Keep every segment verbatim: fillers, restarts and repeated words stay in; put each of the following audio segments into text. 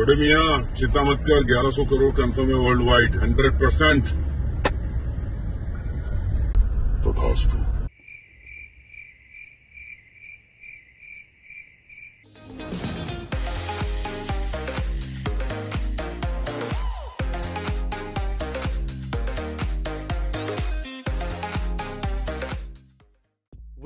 छोटे मियाँ चिंता मत कर, ग्यारह सौ crore consumer world wide hundred percent. तथास्तु।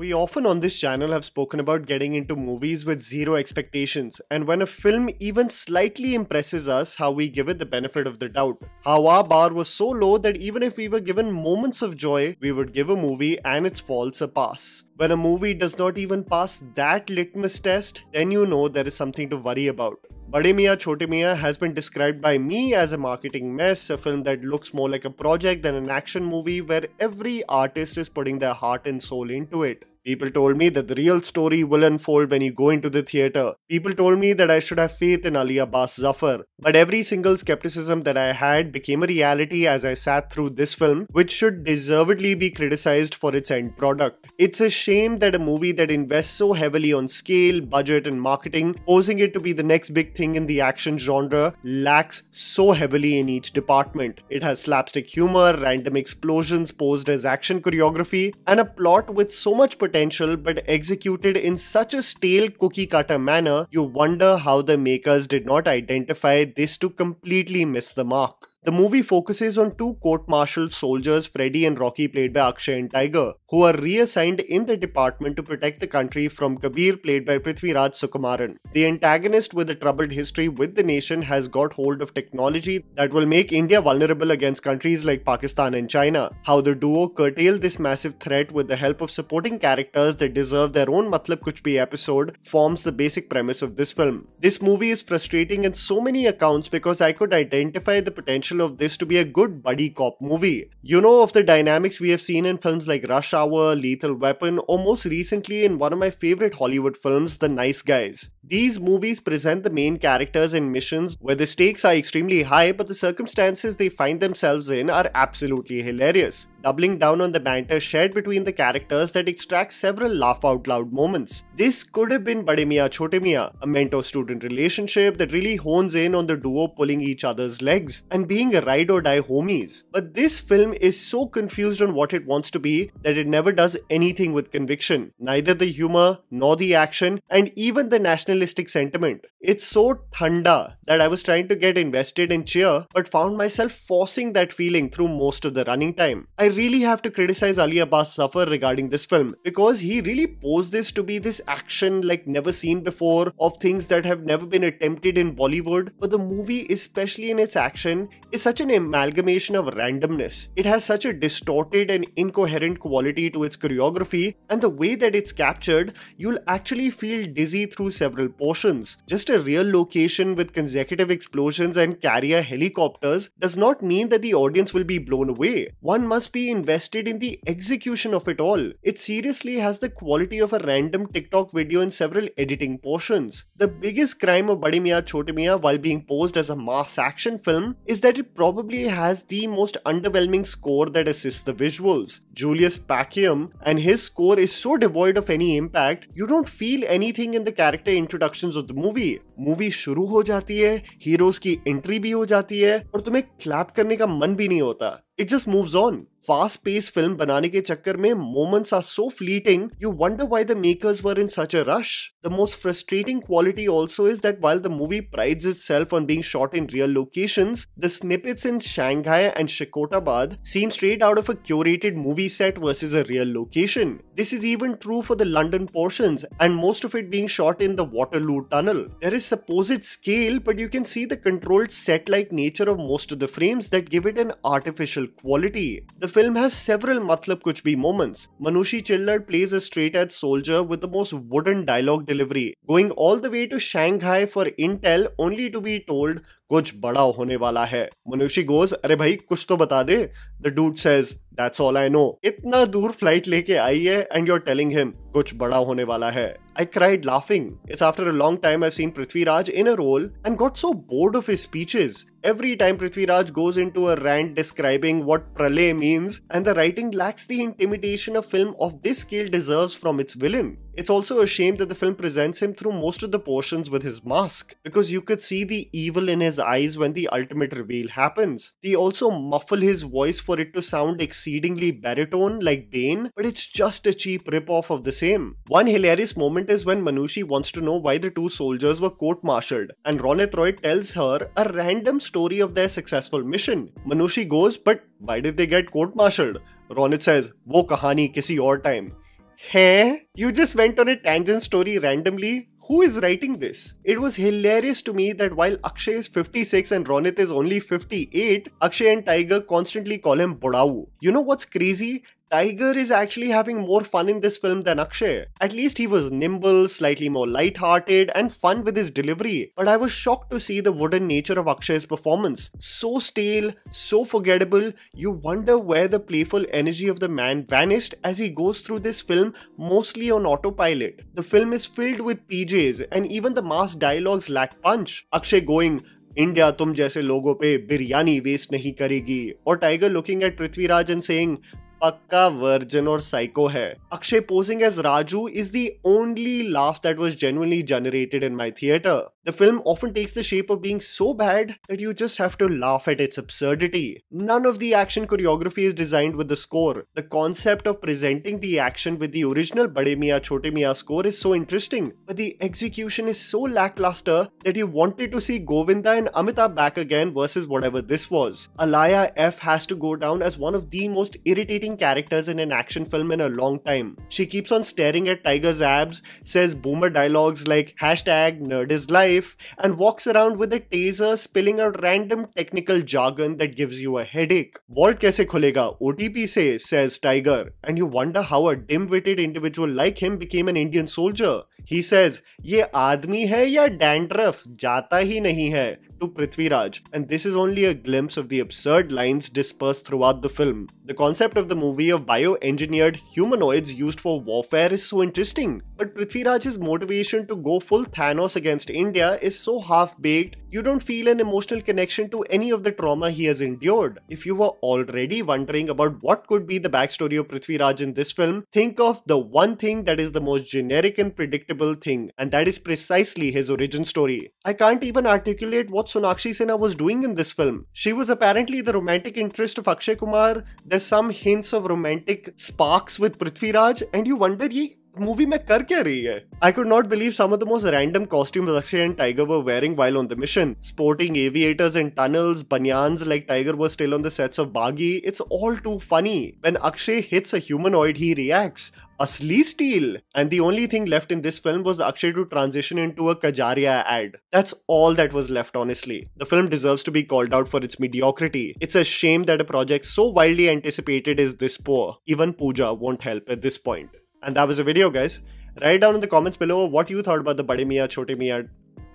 We often on this channel have spoken about getting into movies with zero expectations, and when a film even slightly impresses us, how we give it the benefit of the doubt. How our bar was so low that even if we were given moments of joy, we would give a movie and its faults a pass. When a movie does not even pass that litmus test, then you know there is something to worry about. Bade Miyan Chote Miyan has been described by me as a marketing mess, a film that looks more like a project than an action movie where every artist is putting their heart and soul into it. People told me that the real story will unfold when you go into the theatre. People told me that I should have faith in Ali Abbas Zafar. But every single skepticism that I had became a reality as I sat through this film, which should deservedly be criticised for its end product. It's a shame that a movie that invests so heavily on scale, budget and marketing, posing it to be the next big thing in the action genre, lacks so heavily in each department. It has slapstick humour, random explosions posed as action choreography, and a plot with so much potential Potential, but executed in such a stale cookie cutter manner, you wonder how the makers did not identify this to completely miss the mark. The movie focuses on two court-martialed soldiers, Freddy and Rocky, played by Akshay and Tiger, who are reassigned in the department to protect the country from Kabir, played by Prithviraj Sukumaran. The antagonist with a troubled history with the nation has got hold of technology that will make India vulnerable against countries like Pakistan and China. How the duo curtail this massive threat with the help of supporting characters that deserve their own Matlab Kuch Bhi episode forms the basic premise of this film. This movie is frustrating in so many accounts because I could identify the potential of this to be a good buddy cop movie. You know, of the dynamics we have seen in films like Rush Hour, Lethal Weapon, or most recently in one of my favorite Hollywood films, The Nice Guys. These movies present the main characters in missions where the stakes are extremely high, but the circumstances they find themselves in are absolutely hilarious, doubling down on the banter shared between the characters that extracts several laugh-out-loud moments. This could have been Bade Miyan Chote Miyan, a mentor-student relationship that really hones in on the duo pulling each other's legs and being a ride-or-die homies. But this film is so confused on what it wants to be that it never does anything with conviction, neither the humor, nor the action, and even the nationalistic sentiment. It's so thanda that I was trying to get invested and cheer, but found myself forcing that feeling through most of the running time. I really have to criticize Ali Abbas Zafar regarding this film, because he really posed this to be this action like never seen before, of things that have never been attempted in Bollywood, but the movie, especially in its action, is such an amalgamation of randomness. It has such a distorted and incoherent quality to its choreography, and the way that it's captured, you'll actually feel dizzy through several portions. Just a real location with consecutive explosions and carrier helicopters does not mean that the audience will be blown away. One must be invested in the execution of it all. It seriously has the quality of a random TikTok video in several editing portions. The biggest crime of Bade Miyan Chote Miyan, while being posed as a mass action film, is that it probably has the most underwhelming score that assists the visuals. Julius Pacium and his score is so devoid of any impact, you don't feel anything in the character introductions of the movie. Movie shuru ho jati hai, heroes ki entry bhi ho jati hai, aur tumhe clap karne ka man bhi nahi hota. It just moves on. Fast-paced film banane ke chakkar mein moments are so fleeting, you wonder why the makers were in such a rush. The most frustrating quality also is that while the movie prides itself on being shot in real locations, the snippets in Shanghai and Shikotabad seem straight out of a curated movie set versus a real location. This is even true for the London portions, and most of it being shot in the Waterloo Tunnel. There is supposed scale, but you can see the controlled set-like nature of most of the frames that give it an artificial quality. The The film has several Matlab Kuch Bhi moments. Manushi Chhillar plays a straight-edge soldier with the most wooden dialogue delivery, going all the way to Shanghai for intel only to be told, "Kuch bada hone wala hai." Manushi goes, "Arey bhai, kuch to bata de." The dude says, "That's all I know. Itna dur flight leke aayi hai and you're telling him, kuch bada hone wala hai." I cried laughing. It's after a long time I've seen Prithviraj in a role and got so bored of his speeches. Every time Prithviraj goes into a rant describing what Pralay means, and the writing lacks the intimidation a film of this scale deserves from its villain. It's also a shame that the film presents him through most of the portions with his mask, because you could see the evil in his eyes when the ultimate reveal happens. They also muffle his voice for it to sound exceedingly baritone like Bane, but it's just a cheap rip-off of the same. One hilarious moment is when Manushi wants to know why the two soldiers were court-martialed, and Ronit Roy tells her a random story of their successful mission. Manushi goes, but why did they get court-martialed? Ronit says, wo kahani kisi aur time. Heh? You just went on a tangent story randomly? Who is writing this? It was hilarious to me that while Akshay is fifty-six and Ronit is only fifty-eight, Akshay and Tiger constantly call him Budau. You know what's crazy? Tiger is actually having more fun in this film than Akshay. At least he was nimble, slightly more light-hearted and fun with his delivery. But I was shocked to see the wooden nature of Akshay's performance. So stale, so forgettable, you wonder where the playful energy of the man vanished as he goes through this film mostly on autopilot. The film is filled with P Js and even the mass dialogues lack punch. Akshay going, India tum jaise logo pe biryani waste nahi karegi, or Tiger looking at Prithviraj and saying, Pakka virgin or psycho hai. Akshay posing as Raju is the only laugh that was genuinely generated in my theatre. The film often takes the shape of being so bad that you just have to laugh at its absurdity. None of the action choreography is designed with the score. The concept of presenting the action with the original Bade Miyan Chote Miyan score is so interesting, but the execution is so lackluster that you wanted to see Govinda and Amitabh back again versus whatever this was. Alaya F has to go down as one of the most irritating characters in an action film in a long time. She keeps on staring at Tiger's abs, says boomer dialogues like hashtag nerd is life, and walks around with a taser spilling out random technical jargon that gives you a headache. Vault kaise khulega? O T P se, says Tiger, and you wonder how a dim-witted individual like him became an Indian soldier. He says, ye aadmi hai ya dandruff? Jata hi nahi hai, to Prithviraj, and this is only a glimpse of the absurd lines dispersed throughout the film. The concept of the movie of bio-engineered humanoids used for warfare is so interesting, but Prithviraj's motivation to go full Thanos against India is so half-baked, you don't feel an emotional connection to any of the trauma he has endured. If you were already wondering about what could be the backstory of Prithviraj in this film, think of the one thing that is the most generic and predictable thing, and that is precisely his origin story. I can't even articulate what Sonakshi Sinha was doing in this film. She was apparently the romantic interest of Akshay Kumar. There's some hints of romantic sparks with Prithviraj, and you wonder, ye movie mein kar kya rahi hai? I could not believe some of the most random costumes Akshay and Tiger were wearing while on the mission. Sporting aviators and tunnels, banyans like Tiger was still on the sets of Baagi. It's all too funny. When Akshay hits a humanoid, he reacts, Asli steel! And the only thing left in this film was Akshay to transition into a Kajaria ad. That's all that was left, honestly. The film deserves to be called out for its mediocrity. It's a shame that a project so wildly anticipated is this poor. Even Pooja won't help at this point. And that was the video, guys. Write down in the comments below what you thought about the Bade Miyan Chote Miyan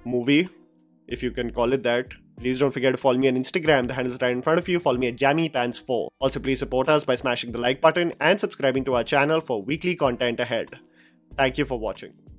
movie, if you can call it that. Please don't forget to follow me on Instagram, the handle is right in front of you. Follow me at jammypants four. Also, please support us by smashing the like button and subscribing to our channel for weekly content ahead. Thank you for watching.